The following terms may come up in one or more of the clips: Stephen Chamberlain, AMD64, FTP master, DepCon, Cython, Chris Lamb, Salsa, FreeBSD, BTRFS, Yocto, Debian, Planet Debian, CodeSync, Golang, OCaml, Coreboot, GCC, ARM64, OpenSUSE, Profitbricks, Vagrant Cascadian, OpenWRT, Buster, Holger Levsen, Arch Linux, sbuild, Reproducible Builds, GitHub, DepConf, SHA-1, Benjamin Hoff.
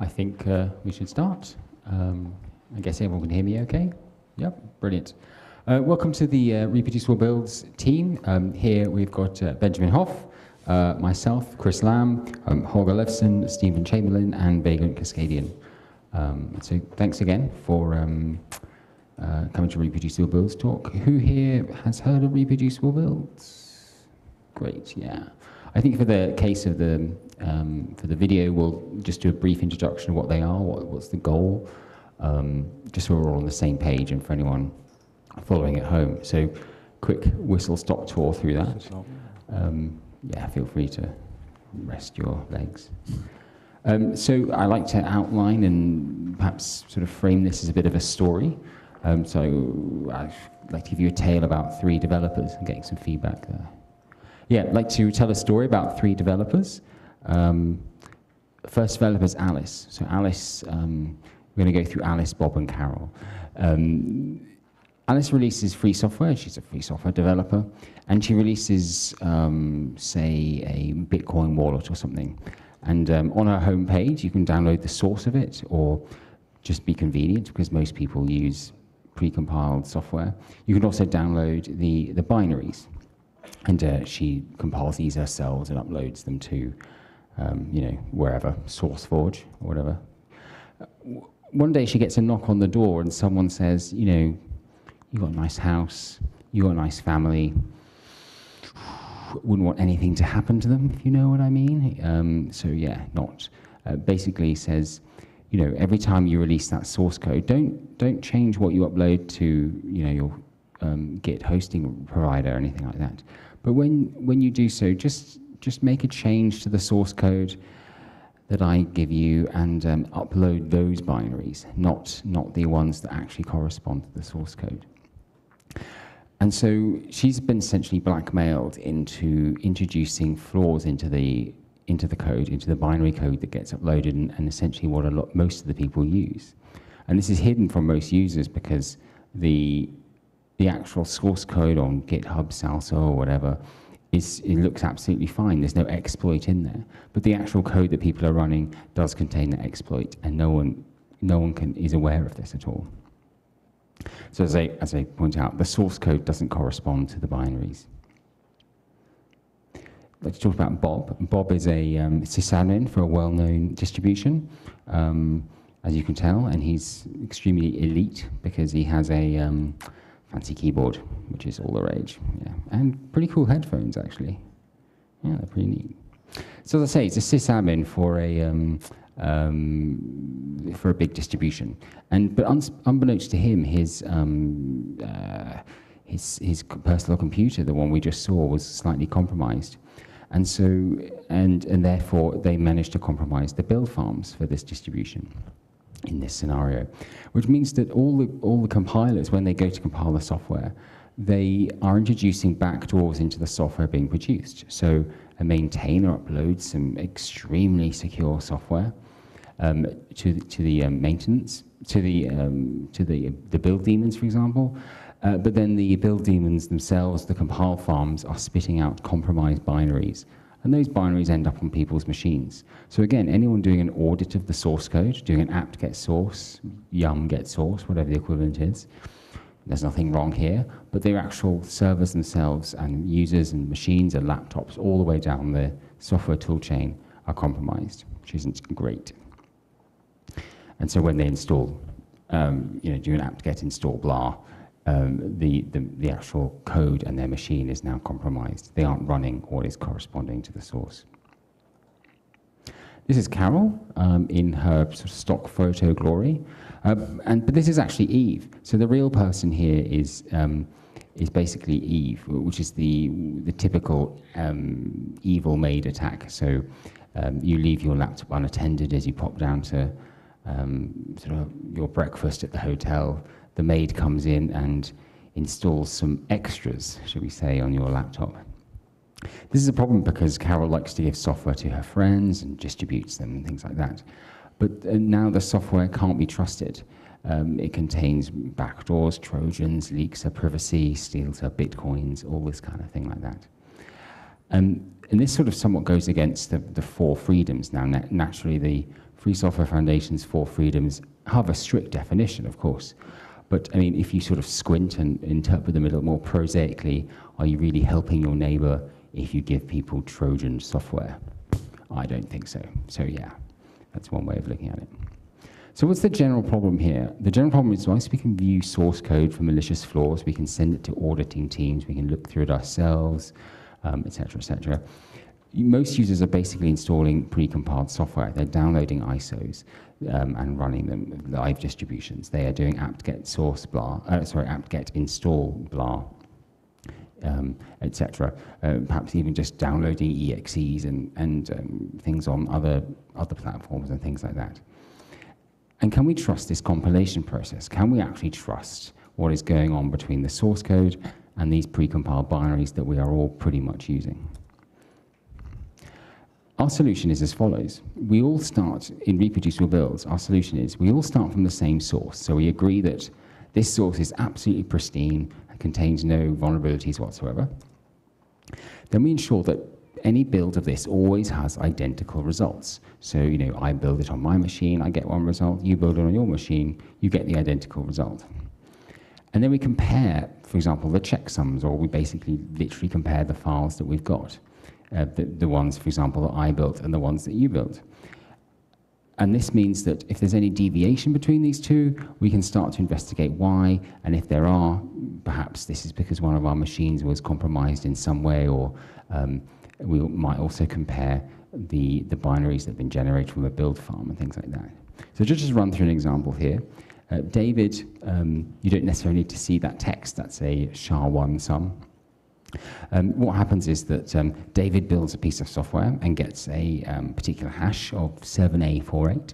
I think we should start. I guess everyone can hear me okay? Yep, brilliant. Welcome to the Reproducible Builds team. Here we've got Benjamin Hoff, myself, Chris Lamb, Holger Levsen, Stephen Chamberlain, and Vagrant Cascadian. So thanks again for coming to Reproducible Builds talk. Who here has heard of Reproducible Builds? Great, yeah. I think for the case of the for the video, we'll just do a brief introduction of what they are, what's the goal, just so we're all on the same page and for anyone following at home. So quick whistle-stop tour through that. Yeah, feel free to rest your legs. So I like to outline and perhaps sort of frame this as a bit of a story. So I'd like to give you a tale about three developers. I'm getting some feedback there. Yeah, I'd like to tell a story about three developers. First developer is Alice. So Alice, we're going to go through Alice, Bob, and Carol. Alice releases free software. She's a free software developer. And she releases, say, a Bitcoin wallet or something. And on her homepage, you can download the source of it, or just be convenient, because most people use pre-compiled software. You can also download the binaries. And she compiles these herself and uploads them to, you know, wherever, SourceForge or whatever. One day she gets a knock on the door and someone says, you know, you've got a nice house, you've got a nice family. Wouldn't want anything to happen to them, if you know what I mean. So yeah, not. Basically says, you know, every time you release that source code, don't change what you upload to, you know, your Git hosting provider or anything like that. But when you do so, just make a change to the source code that I give you and upload those binaries, not the ones that actually correspond to the source code. And so she's been essentially blackmailed into introducing flaws into the code, into the binary code that gets uploaded, and essentially what most of the people use. And this is hidden from most users because the actual source code on GitHub, Salsa, or whatever, it looks absolutely fine. There's no exploit in there. But the actual code that people are running does contain the exploit, and no one is aware of this at all. So as I point out, the source code doesn't correspond to the binaries. Let's talk about Bob. Bob is a sysadmin for a well-known distribution, as you can tell, and he's extremely elite because he has a fancy keyboard, which is all the rage, yeah. And pretty cool headphones, actually. Yeah, they're pretty neat. So as I say, it's a sysadmin for a big distribution, but unbeknownst to him, his personal computer, the one we just saw, was slightly compromised, and so and therefore they managed to compromise the build farms for this distribution. In this scenario, which means that all the compilers, when they go to compile the software, they are introducing backdoors into the software being produced. So a maintainer uploads some extremely secure software to the build daemons, for example. But then the build daemons themselves, the compile farms, are spitting out compromised binaries. And those binaries end up on people's machines. So again, anyone doing an audit of the source code, doing an apt get source, yum get source, whatever the equivalent is, there's nothing wrong here. But their actual servers themselves and users and machines and laptops all the way down the software tool chain are compromised, which isn't great. And so when they install, you know, do an apt get install blah, the actual code and their machine is now compromised. They aren't running what is corresponding to the source. This is Carol in her sort of stock photo glory, but this is actually Eve. So the real person here is basically Eve, which is the typical evil maid attack. So you leave your laptop unattended as you pop down to sort of your breakfast at the hotel. The maid comes in and installs some extras, shall we say, on your laptop. This is a problem because Carol likes to give software to her friends and distributes them and things like that. But now the software can't be trusted. It contains backdoors, Trojans, leaks her privacy, steals her bitcoins, all this kind of thing like that. And this sort of somewhat goes against the four freedoms. Now, naturally, the Free Software Foundation's four freedoms have a strict definition, of course. But I mean, if you sort of squint and interpret them a little more prosaically, are you really helping your neighbor if you give people Trojan software? I don't think so. So yeah, that's one way of looking at it. So what's the general problem here? The general problem is once we can view source code for malicious flaws, we can send it to auditing teams, we can look through it ourselves, et cetera, et cetera. Most users are basically installing pre-compiled software. They're downloading ISOs and running them live distributions. They are doing apt-get source blah, sorry, apt-get install blah, et cetera. Perhaps even just downloading EXEs and things on other platforms and things like that. And can we trust this compilation process? Can we actually trust what is going on between the source code and these pre-compiled binaries that we are all pretty much using? Our solution is as follows. We all start in reproducible builds. Our solution is we all start from the same source. So we agree that this source is absolutely pristine and contains no vulnerabilities whatsoever. Then we ensure that any build of this always has identical results. So, you know, I build it on my machine, I get one result. You build it on your machine, you get the identical result. And then we compare, for example, the checksums, or we basically literally compare the files that we've got. The ones, for example, that I built and the ones that you built. And this means that if there's any deviation between these two, we can start to investigate why, and if there are, perhaps this is because one of our machines was compromised in some way, or we might also compare the binaries that have been generated from a build farm and things like that. So just run through an example here. David, you don't necessarily need to see that text. That's a SHA-1 sum. What happens is that David builds a piece of software and gets a particular hash of 7A48.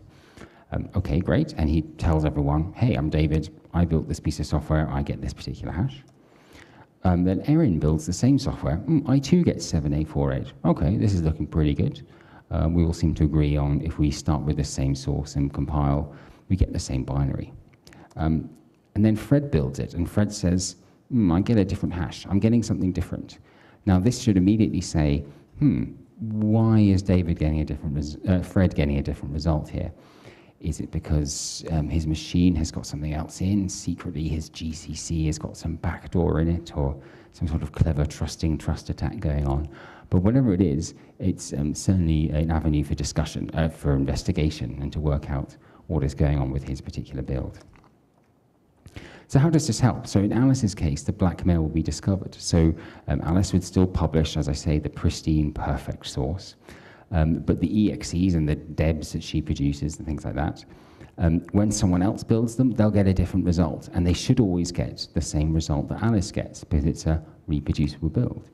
Okay, great. And he tells everyone, hey, I'm David. I built this piece of software. I get this particular hash. Then Erin builds the same software. I too get 7A48. Okay, this is looking pretty good. We all seem to agree on if we start with the same source and compile, we get the same binary. And then Fred builds it, and Fred says, I get a different hash. I'm getting something different. Now, this should immediately say, why is David getting a different, Fred getting a different result here? Is it because his machine has got something else in? Secretly, his GCC has got some backdoor in it, or some sort of clever trust attack going on. But whatever it is, it's certainly an avenue for discussion, for investigation, and to work out what is going on with his particular build. So how does this help? So in Alice's case, the blackmail will be discovered. So Alice would still publish, as I say, the pristine, perfect source. But the EXEs and the debs that she produces and things like that, when someone else builds them, they'll get a different result. And they should always get the same result that Alice gets, because it's a reproducible build.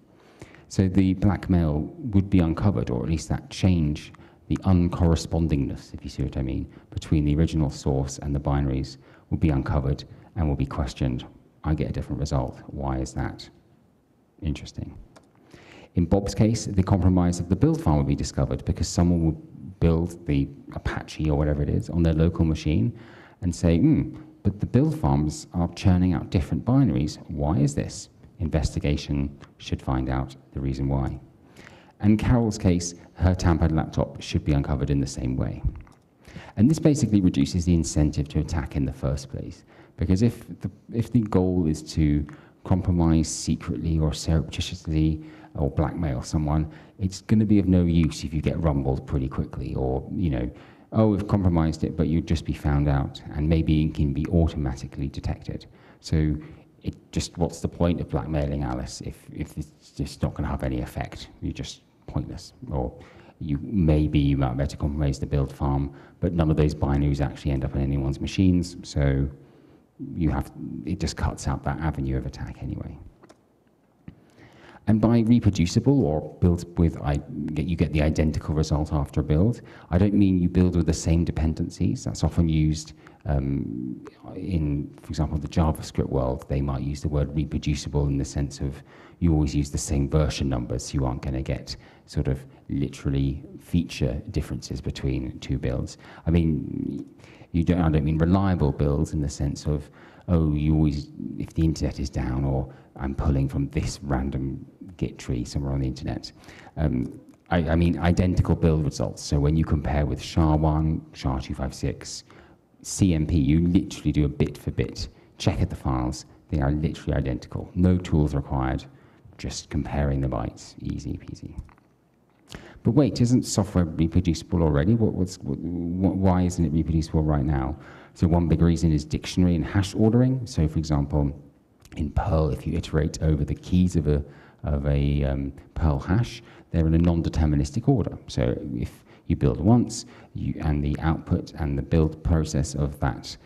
So the blackmail would be uncovered, or at least that change, the uncorrespondingness, if you see what I mean, between the original source and the binaries will be uncovered and will be questioned. I get a different result. Why is that? Interesting. In Bob's case, the compromise of the build file will be discovered, because someone will build the Apache or whatever it is on their local machine and say, but the build farms are churning out different binaries. Why is this? Investigation should find out the reason why. And Carol's case, her tampered laptop should be uncovered in the same way. And this basically reduces the incentive to attack in the first place. Because if the goal is to compromise secretly or surreptitiously or blackmail someone, it's going to be of no use if you get rumbled pretty quickly, or, you know, oh, we've compromised it, but you'd just be found out, and maybe it can be automatically detected. So it just, what's the point of blackmailing Alice if it's just not going to have any effect? You're just pointless. Or maybe you might better compromise the build farm, but none of those binaries actually end up on anyone's machines, so it just cuts out that avenue of attack anyway. And by reproducible, or build with, you get the identical result after a build, I don't mean you build with the same dependencies. That's often used in, for example, the JavaScript world. They might use the word reproducible in the sense of you always use the same version numbers, so you aren't going to get sort of literally feature differences between two builds. I mean, I don't mean reliable builds in the sense of, oh, you always, if the internet is down, or I'm pulling from this random Git tree somewhere on the internet. I mean, identical build results. So when you compare with SHA-1, SHA-256, CMP, you literally do a bit for bit. Check at the files. They are literally identical. No tools required. Just comparing the bytes. Easy peasy. But wait, isn't software reproducible already? Why isn't it reproducible right now? So one big reason is dictionary and hash ordering. So for example, in Perl, if you iterate over the keys of a Perl hash, they're in a non-deterministic order. So if you build once, and the output and the build process of that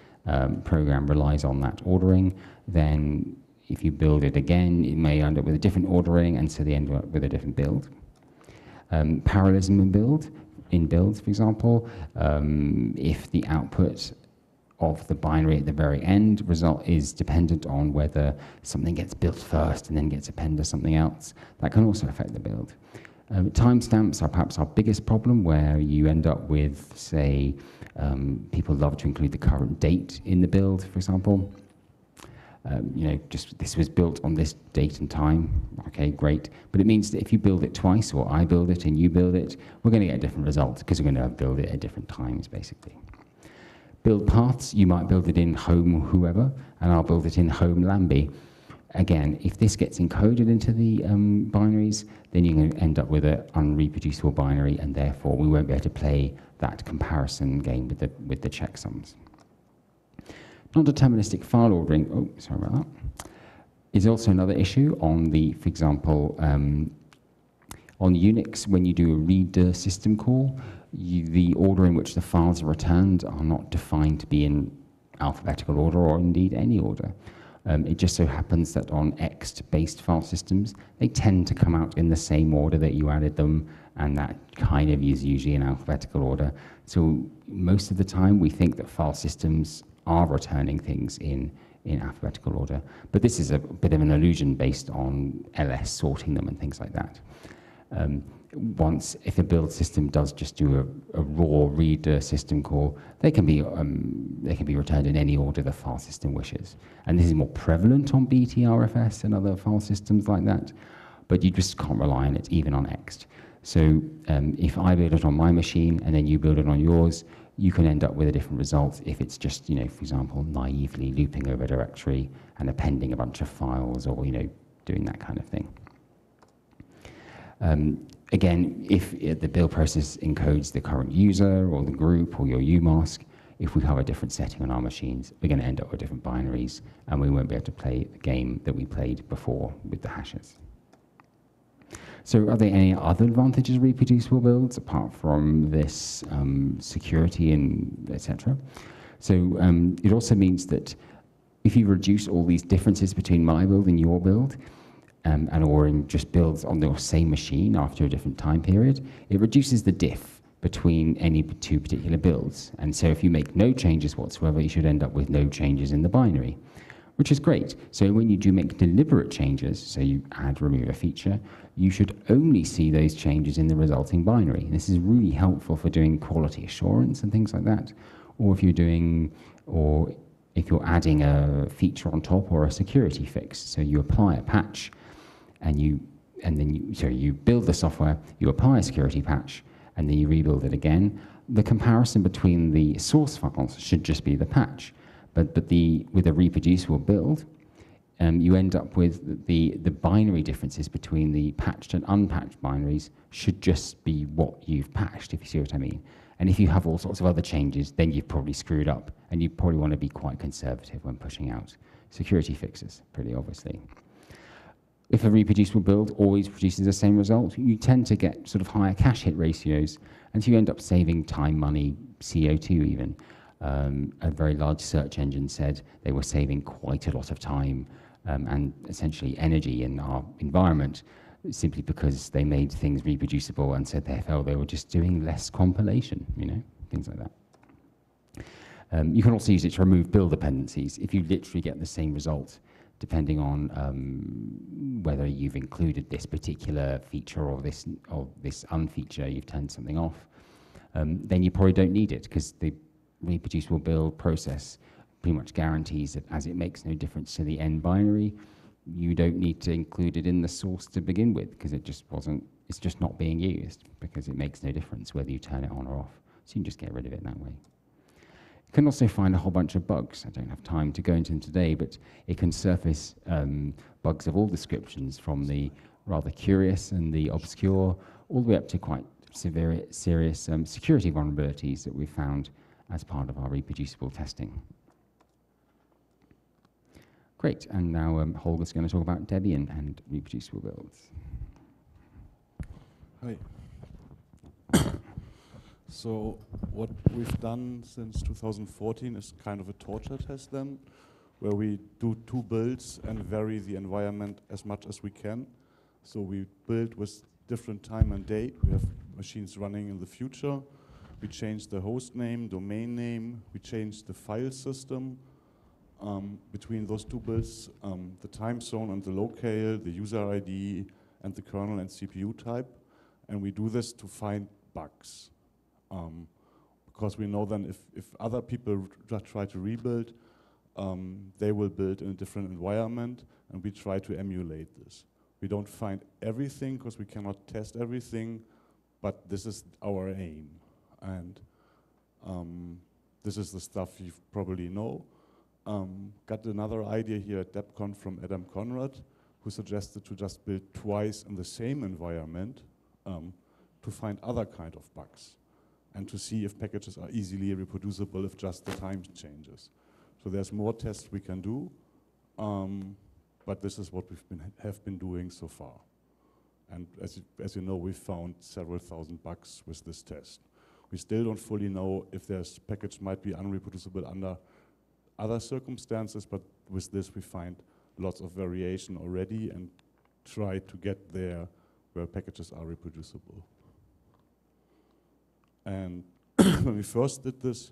program relies on that ordering, then if you build it again, it may end up with a different ordering, and so they end up with a different build. Parallelism in builds, for example, if the output of the binary at the very end result is dependent on whether something gets built first and then gets appended to something else, that can also affect the build. Timestamps are perhaps our biggest problem, where you end up with, say, people love to include the current date in the build, for example. You know, just this was built on this date and time. Okay, great. But it means that if you build it twice, or I build it and you build it, we're going to get a different result because we're going to build it at different times, basically. Build paths, you might build it in home whoever, and I'll build it in home Lambie. Again, if this gets encoded into the binaries, then you're going to end up with an unreproducible binary, and therefore we won't be able to play that comparison game with the checksums. Non-deterministic file ordering, oh, sorry about that, is also another issue on the, for example, on Unix, when you do a read system call, the order in which the files are returned are not defined to be in alphabetical order or indeed any order. It just so happens that on X-based file systems, they tend to come out in the same order that you added them, and that kind of is usually in alphabetical order. So most of the time, we think that file systems are returning things in alphabetical order. But this is a bit of an illusion based on LS sorting them and things like that. Once, if a build system does just do a raw read system call, they can be returned in any order the file system wishes. And this is more prevalent on BTRFS and other file systems like that, but you just can't rely on it, even on Ext. So if I build it on my machine and then you build it on yours, you can end up with a different result if it's just, you know, for example, naively looping over a directory and appending a bunch of files, or, you know, doing that kind of thing. Again, if the build process encodes the current user or the group or your umask, if we have a different setting on our machines, we're going to end up with different binaries, and we won't be able to play the game that we played before with the hashes. So are there any other advantages of reproducible builds apart from this security and etc.? So it also means that if you reduce all these differences between my build and your build, and or in just builds on the same machine after a different time period, it reduces the diff between any two particular builds. And so if you make no changes whatsoever, you should end up with no changes in the binary, which is great. So when you do make deliberate changes, so you add, remove a feature, you should only see those changes in the resulting binary. And this is really helpful for doing quality assurance and things like that, or if you're doing, or if you're adding a feature on top or a security fix. So you apply a patch, and then you build the software, you apply a security patch, and then you rebuild it again. The comparison between the source files should just be the patch, but with a reproducible build, you end up with the binary differences between the patched and unpatched binaries should just be what you've patched, if you see what I mean. And if you have all sorts of other changes, then you've probably screwed up, and you probably want to be quite conservative when pushing out security fixes, pretty obviously. If a reproducible build always produces the same result, you tend to get sort of higher cache hit ratios, and so you end up saving time, money, CO2 even. A very large search engine said they were saving quite a lot of time and essentially energy in our environment simply because they made things reproducible, and so therefore they were just doing less compilation, you know, things like that. You can also use it to remove build dependencies if you literally get the same result, depending on whether you've included this particular feature or this unfeature, you've turned something off, then you probably don't need it, because the reproducible build process pretty much guarantees that as it makes no difference to the end binary, you don't need to include it in the source to begin with, because it just wasn't, it's just not being used because it makes no difference whether you turn it on or off. So you can just get rid of it that way. You can also find a whole bunch of bugs. I don't have time to go into them today, but it can surface bugs of all descriptions, from the rather curious and the obscure all the way up to quite severe, serious security vulnerabilities that we found as part of our reproducible testing. Great, and now Holger's going to talk about Debian and reproducible builds. Hi. So what we've done since 2014 is kind of a torture test then, where we do two builds and vary the environment as much as we can. So we build with different time and date. We have machines running in the future. We change the host name, domain name. We change the file system. Between those two builds, the time zone and the locale, the user ID, and the kernel and CPU type. And we do this to find bugs. Because we know then if other people try to rebuild, they will build in a different environment, and we try to emulate this. We don't find everything because we cannot test everything, but this is our aim. And this is the stuff you probably know. Got another idea here at DepCon from Adam Conrad, who suggested to just build twice in the same environment to find other kind of bugs, and to see if packages are easily reproducible if just the time changes. So there's more tests we can do, but this is what we've have been doing so far. And as you know, we found several thousand bugs with this test. We still don't fully know if this package might be unreproducible under other circumstances, but with this we find lots of variation already and try to get there where packages are reproducible. And when we first did this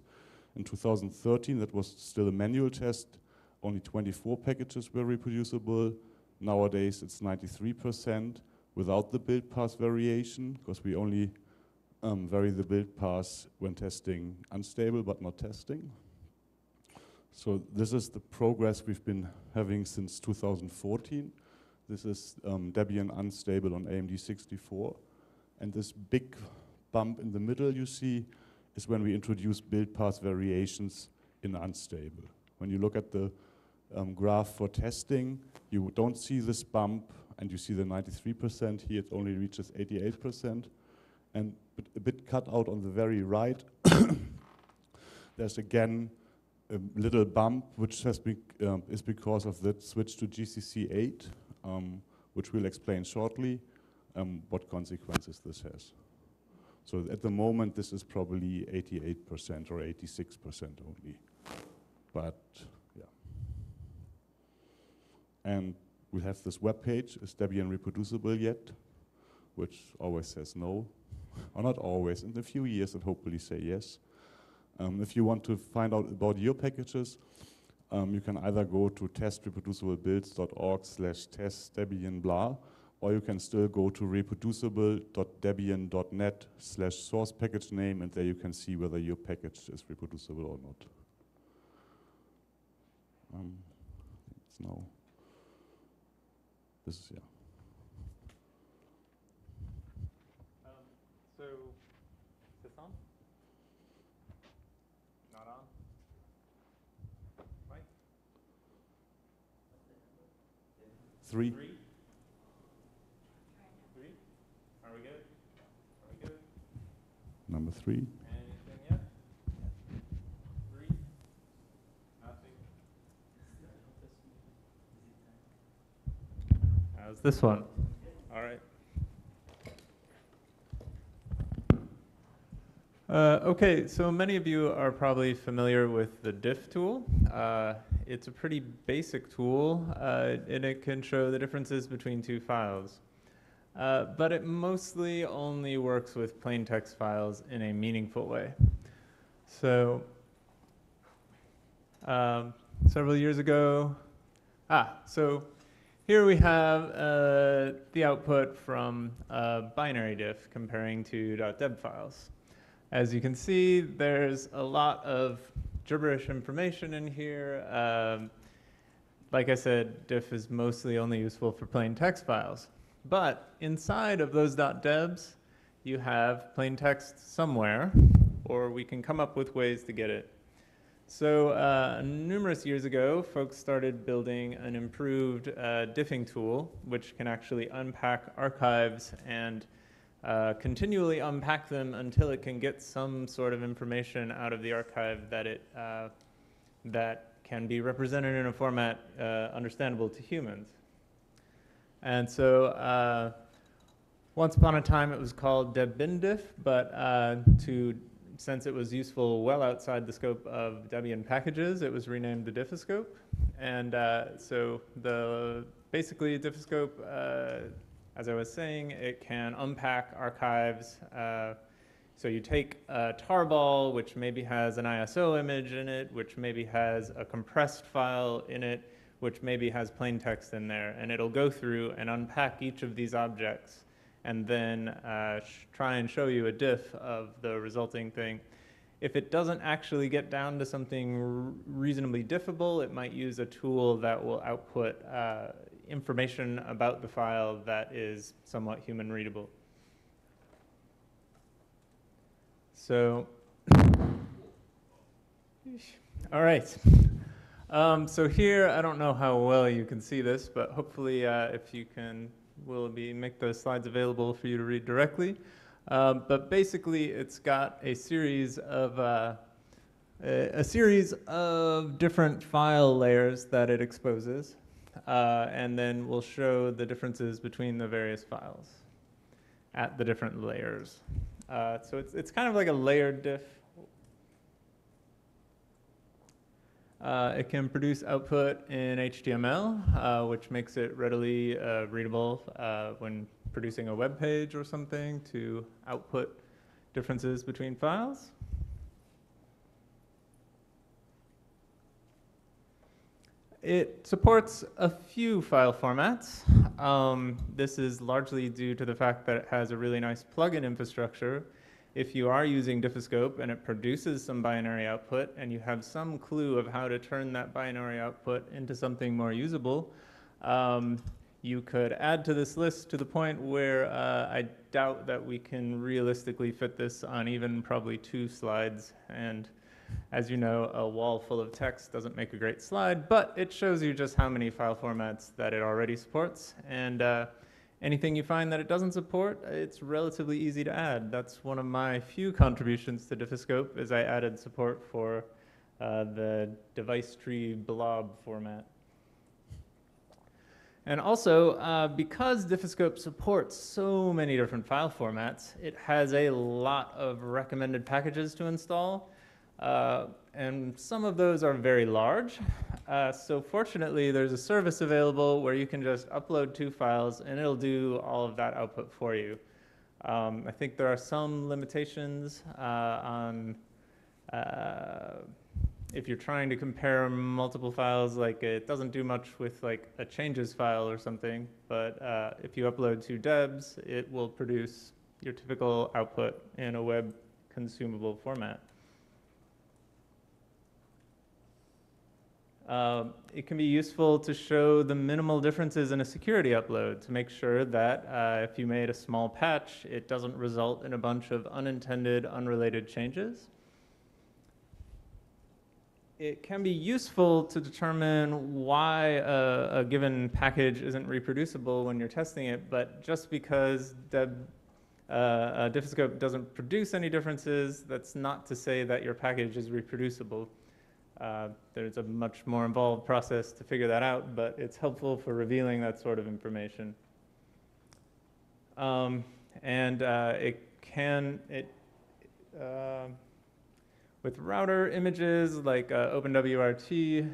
in 2013, that was still a manual test. Only 24 packages were reproducible. Nowadays, it's 93% without the build path variation, because we only vary the build path when testing unstable but not testing. So this is the progress we've been having since 2014. This is Debian unstable on AMD64. And this big bump in the middle you see is when we introduce build path variations in unstable. When you look at the graph for testing, you don't see this bump, and you see the 93%. Here it only reaches 88%. And a bit cut out on the very right, there's again a little bump, which has been, is because of the switch to GCC 8, which we'll explain shortly what consequences this has. So at the moment, this is probably 88% or 86% only. But yeah. And we have this web page, is Debian reproducible yet? Which always says no. Or not always, in a few years it hopefully say yes. If you want to find out about your packages, you can either go to testreproduciblebuilds.org/testdebian blah, or you can still go to reproducible.debian.net/source-package-name, and there you can see whether your package is reproducible or not. It's now. This is, yeah. So, is this on? Not on? Right? Three? Number three. Anything yet? Three? Nothing. How's this one? All right. Okay, so many of you are probably familiar with the diff tool. It's a pretty basic tool, and it can show the differences between two files. But it mostly only works with plain text files in a meaningful way. So several years ago, so here we have the output from binary diff comparing to .deb files. As you can see, there's a lot of gibberish information in here. Like I said, diff is mostly only useful for plain text files. But inside of those .debs, you have plain text somewhere, or we can come up with ways to get it. So numerous years ago, folks started building an improved diffing tool, which can actually unpack archives and continually unpack them until it can get some sort of information out of the archive that it that can be represented in a format understandable to humans. And so once upon a time it was called debindiff, but since it was useful well outside the scope of Debian packages, it was renamed the Diffoscope. And so basically Diffoscope, as I was saying, it can unpack archives. So you take a tarball, which maybe has an ISO image in it, which maybe has a compressed file in it, which maybe has plain text in there, and it'll go through and unpack each of these objects and then try and show you a diff of the resulting thing. If it doesn't actually get down to something reasonably diffable, it might use a tool that will output information about the file that is somewhat human readable. So, all right. So here, I don't know how well you can see this, but hopefully if you can, we'll make those slides available for you to read directly. But basically, it's got a series of different file layers that it exposes, and then we'll show the differences between the various files at the different layers. So it's kind of like a layered diff. It can produce output in HTML, which makes it readily readable when producing a web page or something to output differences between files. It supports a few file formats. This is largely due to the fact that it has a really nice plugin infrastructure. If you are using Diffoscope and it produces some binary output and you have some clue of how to turn that binary output into something more usable, you could add to this list to the point where I doubt that we can realistically fit this on even probably 2 slides. And as you know, a wall full of text doesn't make a great slide, but it shows you just how many file formats that it already supports. And anything you find that it doesn't support, it's relatively easy to add. That's one of my few contributions to Diffoscope, is I added support for the device tree blob format. And also, because Diffoscope supports so many different file formats, it has a lot of recommended packages to install. And some of those are very large. So fortunately, there's a service available where you can just upload 2 files and it'll do all of that output for you. I think there are some limitations on if you're trying to compare multiple files, like it doesn't do much with like a changes file or something, but if you upload 2 debs, it will produce your typical output in a web consumable format. It can be useful to show the minimal differences in a security upload to make sure that if you made a small patch, it doesn't result in a bunch of unintended, unrelated changes. It can be useful to determine why a given package isn't reproducible when you're testing it, but just because Diffoscope doesn't produce any differences, that's not to say that your package is reproducible. There's a much more involved process to figure that out, but it's helpful for revealing that sort of information. With router images like OpenWRT,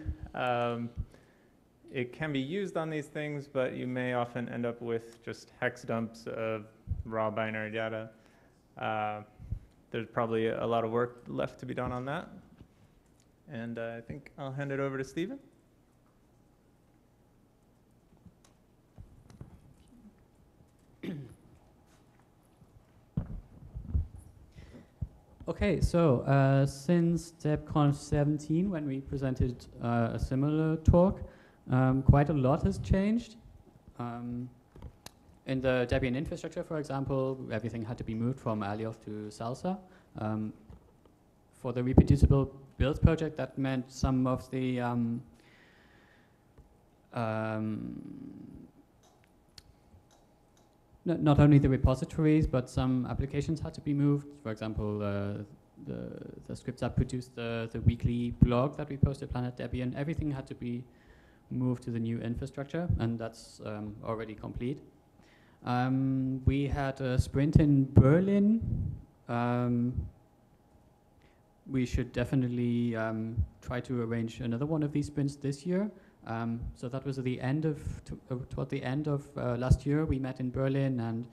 it can be used on these things, but you may often end up with just hex dumps of raw binary data. There's probably a lot of work left to be done on that. And I think I'll hand it over to Stephen. Okay, so since DepCon 17, when we presented a similar talk, quite a lot has changed. In the Debian infrastructure, for example, everything had to be moved from Alioth to Salsa. For the Reproducible Builds project, that meant some of the not only the repositories, but some applications had to be moved. For example, the scripts that produced the weekly blog that we posted, Planet Debian, everything had to be moved to the new infrastructure, and that's already complete. We had a sprint in Berlin. We should definitely try to arrange another one of these sprints this year. So that was at the end of, toward the end of last year, we met in Berlin,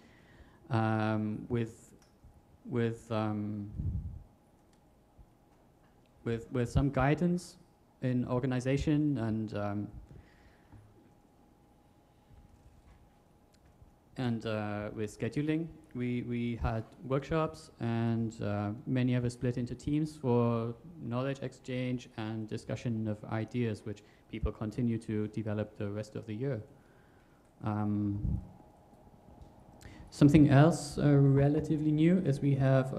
and with some guidance in organization and with scheduling, we had workshops, and many of us split into teams for knowledge exchange and discussion of ideas, which people continue to develop the rest of the year. Something else relatively new is we have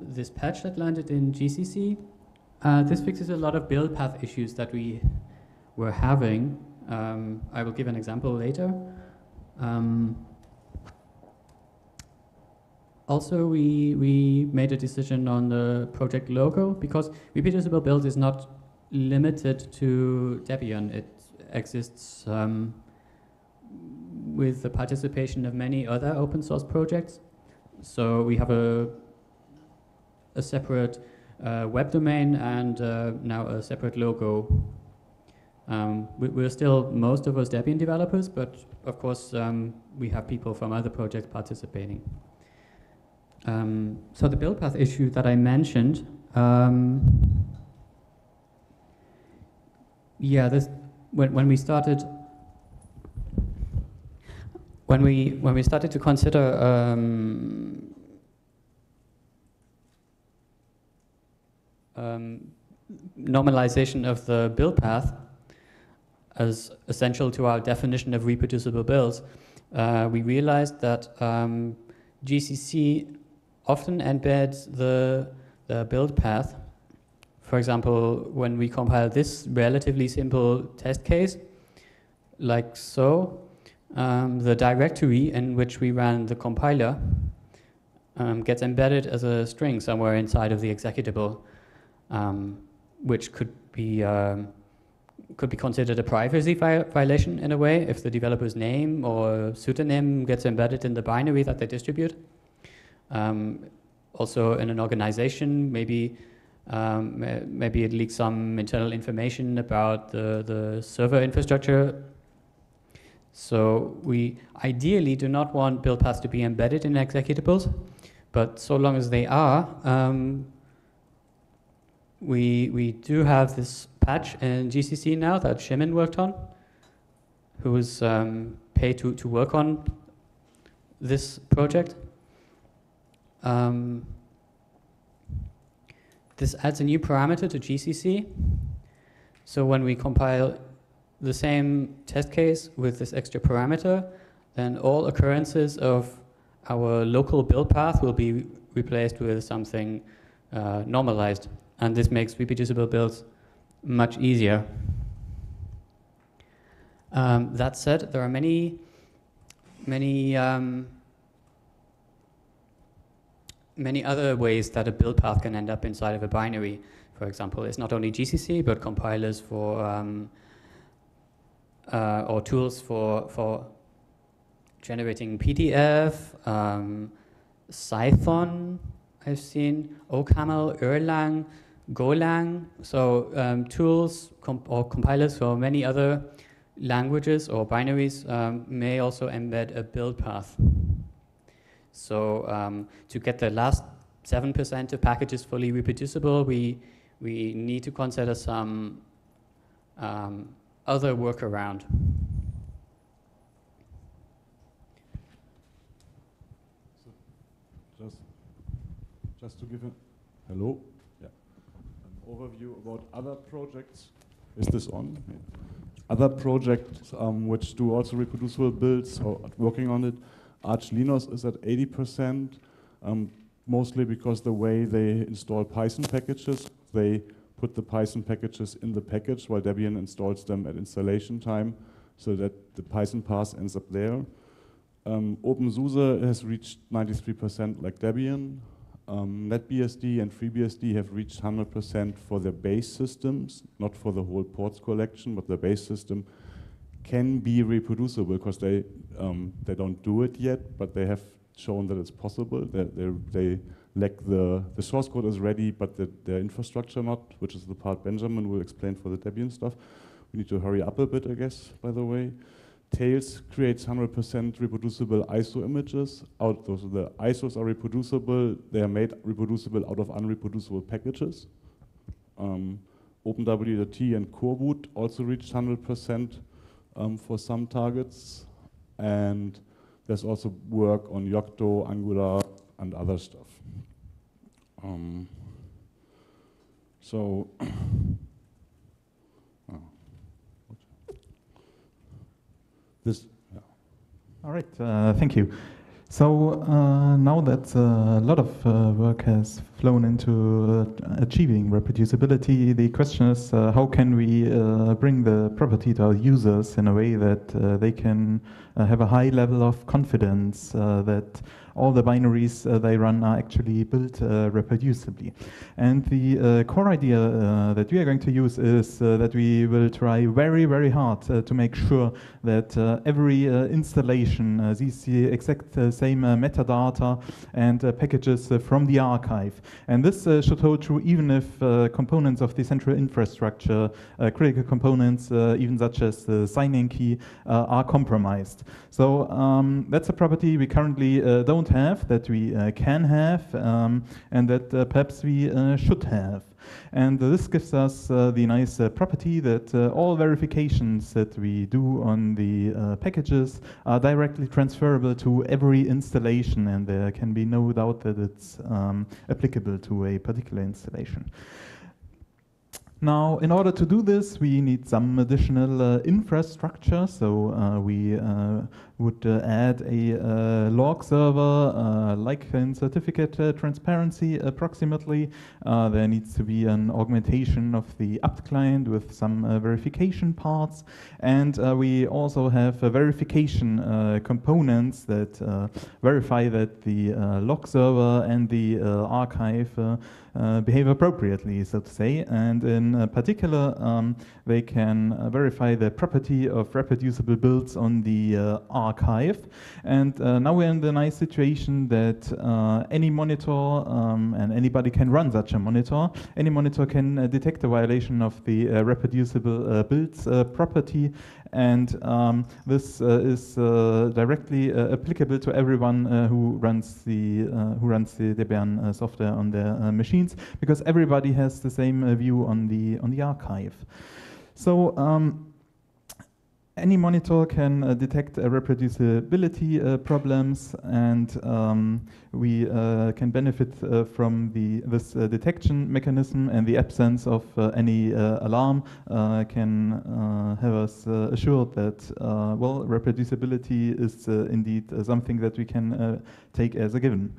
this patch that landed in GCC. This fixes a lot of build path issues that we were having. I will give an example later. Also, we made a decision on the project logo, because Reproducible Builds is not limited to Debian. It exists with the participation of many other open source projects. So we have a separate web domain and now a separate logo. We're still, most of us, Debian developers, but of course we have people from other projects participating. So the build path issue that I mentioned, yeah, this, when we started to consider normalization of the build path as essential to our definition of reproducible builds, we realized that GCC often embeds the build path. For example, when we compile this relatively simple test case, like so, the directory in which we ran the compiler gets embedded as a string somewhere inside of the executable, which could be considered a privacy violation in a way, if the developer's name or pseudonym gets embedded in the binary that they distribute. Also, in an organization, maybe it leaks some internal information about the server infrastructure. So we ideally do not want build paths to be embedded in executables, but so long as they are, we do have this patch in GCC now that Shimin worked on, who was paid to work on this project. This adds a new parameter to GCC. So when we compile the same test case with this extra parameter, then all occurrences of our local build path will be replaced with something normalized. And this makes reproducible builds much easier. That said, there are many other ways that a build path can end up inside of a binary. For example, it's not only GCC, but compilers for or tools for generating PDF, Cython, I've seen, OCaml, Erlang, Golang, so tools or compilers for many other languages or binaries may also embed a build path. So to get the last 7% of packages fully reproducible, we need to consider some other workaround. So just to give a hello. Overview about other projects. Is this on? other projects which do also reproducible builds or working on it. Arch Linux is at 80%, mostly because the way they install Python packages, they put the Python packages in the package while Debian installs them at installation time, so that the Python pass ends up there. OpenSUSE has reached 93% like Debian. NetBSD and FreeBSD have reached 100% for their base systems, not for the whole ports collection, but the base system can be reproducible because they don't do it yet, but they have shown that it's possible. They lack the source code is ready, but their infrastructure not, which is the part Benjamin will explain for the Debian stuff. We need to hurry up a bit, I guess, by the way. Tails creates 100% reproducible ISO images. So the ISOs are reproducible. They are made reproducible out of unreproducible packages. OpenWRT and Coreboot also reached 100% for some targets. And there's also work on Yocto, Angular, and other stuff. All right, thank you. So now that a lot of work has flown into achieving reproducibility, the question is how can we bring the property to our users in a way that they can have a high level of confidence that all the binaries they run are actually built reproducibly. And the core idea that we are going to use is that we will try very, very hard to make sure that every installation sees the exact same metadata and packages from the archive. And this should hold true even if components of the central infrastructure, critical components, even such as the signing key, are compromised. So that's a property we currently don't have, that we can have, and that perhaps we should have. And this gives us the nice property that all verifications that we do on the packages are directly transferable to every installation, and there can be no doubt that it's applicable to a particular installation. Now, in order to do this, we need some additional infrastructure. So we would add a log server, like in certificate transparency approximately. There needs to be an augmentation of the apt client with some verification parts. And we also have verification components that verify that the log server and the archive behave appropriately, so to say. And in particular, they can verify the property of reproducible builds on the archive. And now we're in the nice situation that any monitor, and anybody can run such a monitor, any monitor can detect a violation of the reproducible builds property. And this is directly applicable to everyone who runs the Debian software on their machines, because everybody has the same view on the archive. So any monitor can detect reproducibility problems, and we can benefit from this detection mechanism, and the absence of any alarm can have us assured that, well, reproducibility is indeed something that we can take as a given.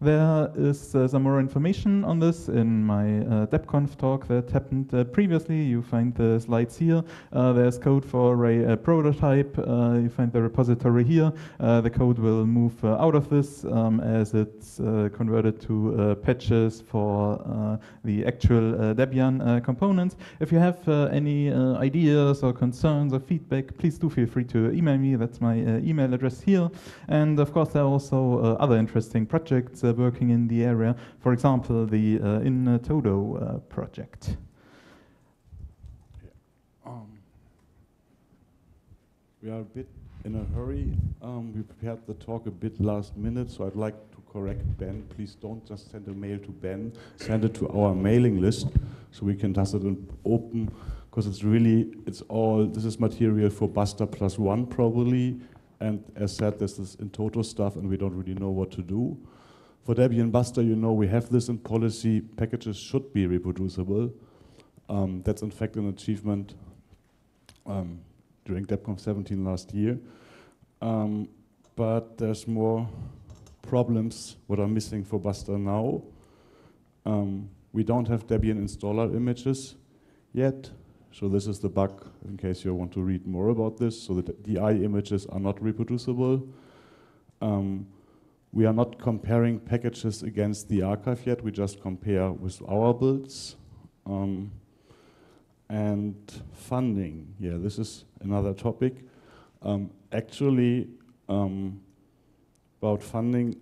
There is some more information on this in my DepConf talk that happened previously. You find the slides here. There's code for a prototype. You find the repository here. The code will move out of this as it's converted to patches for the actual Debian components. If you have any ideas or concerns or feedback, please do feel free to email me. That's my email address here. And of course, there are also other interesting projects working in the area. For example, the in Todo project. Yeah. We are a bit in a hurry. We prepared the talk a bit last minute, so I'd like to correct Ben. Please don't just send a mail to Ben. Send it to our mailing list so we can just open, because it's really, it's all, this is material for Buster +1 probably. And as said, this is in total stuff, and we don't really know what to do. For Debian Buster, you know, we have this in policy. Packages should be reproducible. That's, in fact, an achievement during DepConf 17 last year. But there's more problems what are missing for Buster now. We don't have Debian installer images yet. So this is the bug, in case you want to read more about this. So the DI images are not reproducible. We are not comparing packages against the archive yet. We just compare with our builds. And funding, yeah, this is another topic. About funding,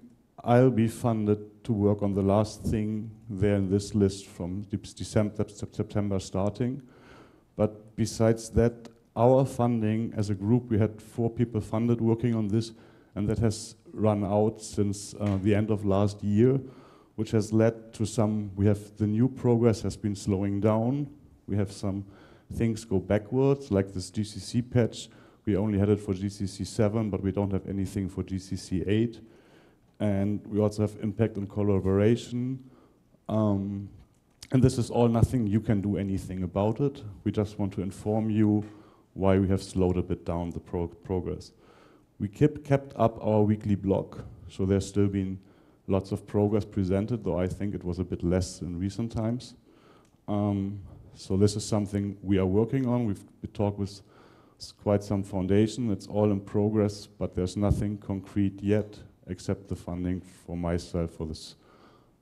I'll be funded to work on the last thing there in this list from September starting. But besides that, our funding as a group, we had 4 people funded working on this, and that has run out since the end of last year, which has led to some, the new progress has been slowing down. We have some things go backwards, like this GCC patch. We only had it for GCC 7, but we don't have anything for GCC 8. And we also have impact on collaboration. And this is all nothing. You can do anything about it. We just want to inform you why we have slowed a bit down the progress. We kept up our weekly blog, so there's still been lots of progress presented, though I think it was a bit less in recent times. So this is something we are working on. We've talked with quite some foundation. It's all in progress, but there's nothing concrete yet except the funding for myself for this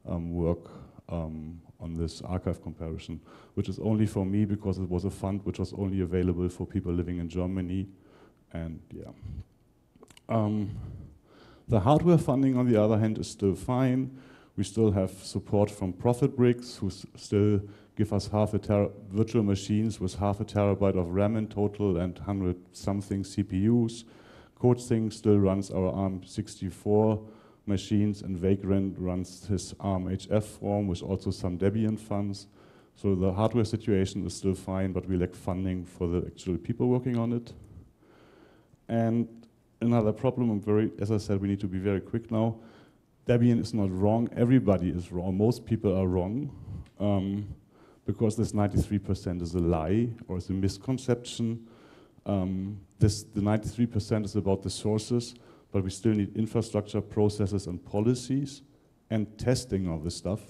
work on this archive comparison, which is only for me because it was a fund which was only available for people living in Germany. And yeah. The hardware funding, on the other hand, is still fine. We still have support from ProfitBricks, who still give us virtual machines with ½ terabyte of RAM in total and 100-something CPUs. CodeSync still runs our ARM64 machines, and Vagrant runs his ARM HF form with also some Debian funds. So the hardware situation is still fine, but we lack funding for the actual people working on it. And another problem, as I said, we need to be very quick now. Debian is not wrong. Everybody is wrong. Most people are wrong because this 93% is a lie or is a misconception. The 93% is about the sources, but we still need infrastructure, processes, and policies, and testing of the stuff,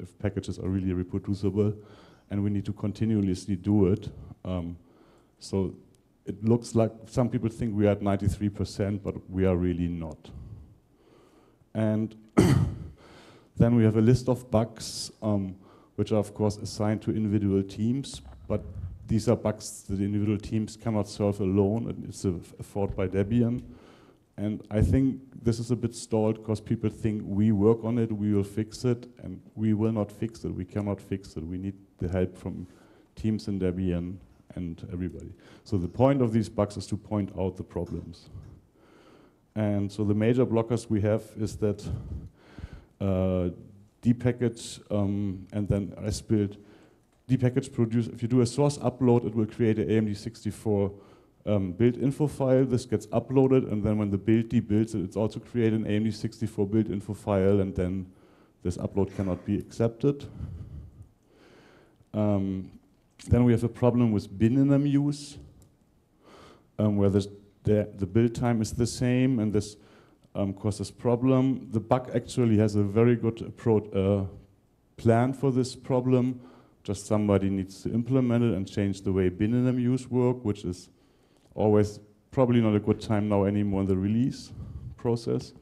if packages are really reproducible, and we need to continuously do it. So it looks like some people think we are at 93%, but we are really not. And then we have a list of bugs, which are, of course, assigned to individual teams, but these are bugs that individual teams cannot solve alone, and it's a fault by Debian. And I think this is a bit stalled because people think we work on it, we will fix it, and we will not fix it. We cannot fix it. We need the help from teams in Debian and everybody. So the point of these bugs is to point out the problems. And so the major blockers we have is that dpackage and then sbuild. Dpackage produce, if you do a source upload, it will create an AMD64 build info file. This gets uploaded, and then when the build debuilds it, it's also created an AMD64 build info file, and then this upload cannot be accepted. Then we have a problem with binNM use, where the build time is the same, and this causes problem. The bug actually has a very good approach, plan for this problem. Just somebody needs to implement it and change the way binNM use work, which is always probably not a good time now anymore in the release process.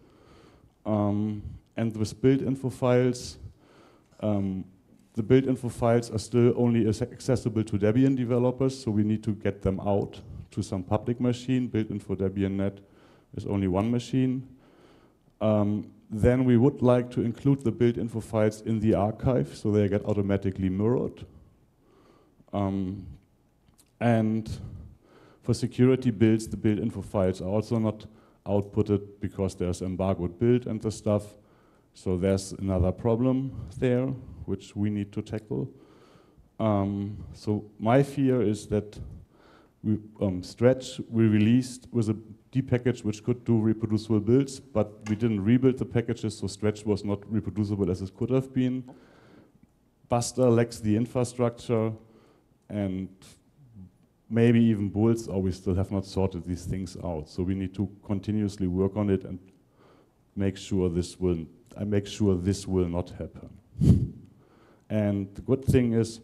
And with build info files, the build info files are still only accessible to Debian developers, so we need to get them out to some public machine. Build info Debian.net is only one machine. Then we would like to include the build info files in the archive so they get automatically mirrored. And for security builds, the build info files are also not outputted because there's embargoed build and the stuff. So there's another problem there which we need to tackle. So my fear is that Stretch we released with a package which could do reproducible builds, but we didn't rebuild the packages, so Stretch was not reproducible as it could have been. Buster lacks the infrastructure, and maybe even Bulls, or we still have not sorted these things out. So we need to continuously work on it and make sure this will not happen. And the good thing is,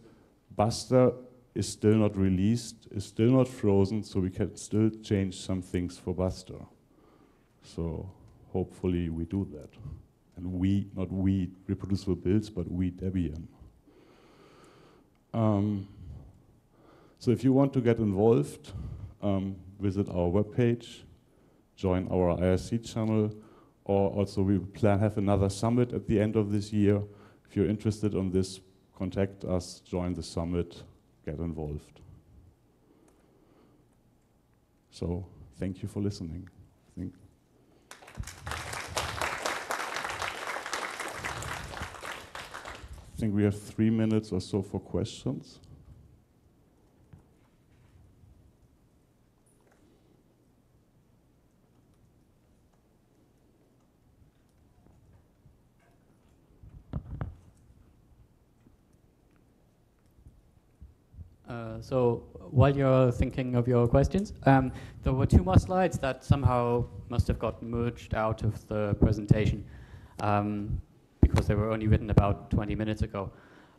Buster is still not released, is still not frozen, so we can still change some things for Buster. So hopefully we do that. And not we, Reproducible Builds, but we, Debian. So if you want to get involved, visit our webpage, join our IRC channel, or also we have another summit at the end of this year. If you're interested in this, contact us, join the summit, get involved. So thank you for listening. I think we have 3 minutes or so for questions. So while you're thinking of your questions, there were 2 more slides that somehow must have got merged out of the presentation because they were only written about 20 minutes ago.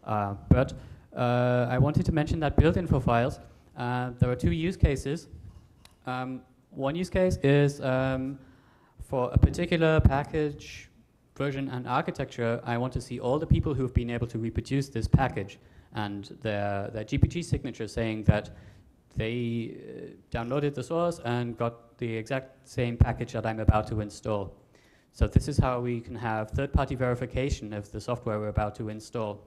But I wanted to mention that build info files, there are 2 use cases. One use case is for a particular package, version, and architecture, I want to see all the people who've been able to reproduce this package and their GPG signature saying that they downloaded the source and got the exact same package that I'm about to install. So this is how we can have third-party verification of the software we're about to install.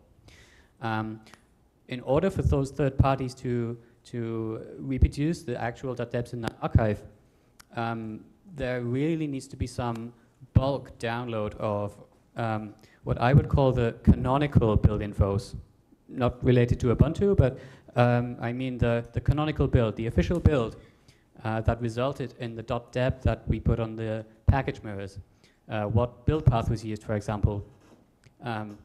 In order for those third parties to reproduce the actual .debs in the archive, there really needs to be some bulk download of what I would call the canonical build infos. Not related to Ubuntu, but I mean the canonical build, the official build that resulted in the .deb that we put on the package mirrors. What build path was used, for example.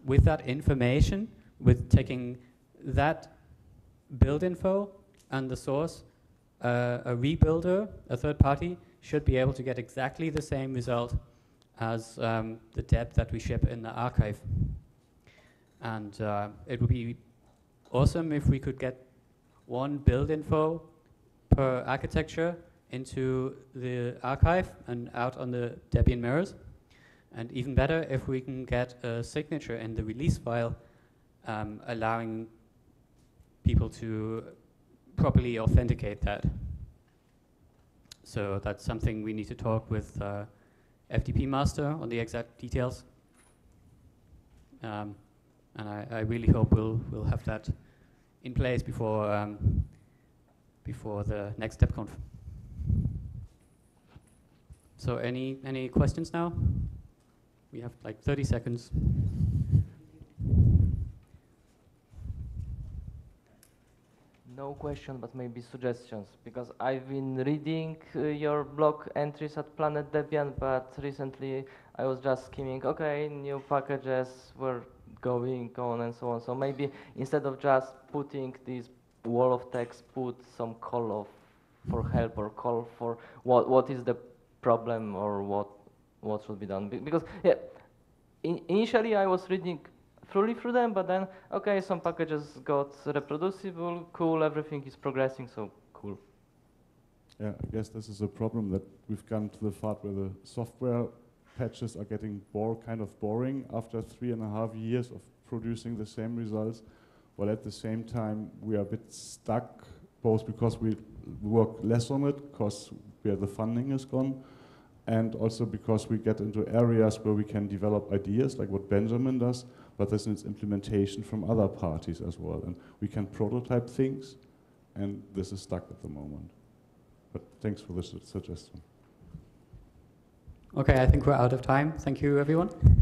With that information, with taking that build info and the source, a rebuilder, a third party, should be able to get exactly the same result as the .deb that we ship in the archive. And it would be awesome if we could get 1 build info per architecture into the archive and out on the Debian mirrors. And even better if we can get a signature in the release file allowing people to properly authenticate that. So that's something we need to talk with FTP master on the exact details. And I really hope we'll have that in place before before the next DepConf. So any questions now? We have like 30 seconds. No question, but maybe suggestions, because I've been reading your blog entries at Planet Debian, but recently I was just skimming, okay, new packages were going on and so on. So maybe instead of just putting this wall of text, put some call for help or call for what is the problem or what should be done. Because yeah, initially I was reading through them, but then, okay, some packages got reproducible, cool, everything is progressing, so cool. Yeah, I guess this is a problem that we've come to the part where the software patches are getting kind of boring after 3.5 years of producing the same results, while at the same time we are a bit stuck, both because we work less on it, because where the funding is gone, and also because we get into areas where we can develop ideas, like what Benjamin does, but there's its implementation from other parties as well. And we can prototype things, and this is stuck at the moment. But thanks for the suggestion. Okay, I think we're out of time. Thank you, everyone.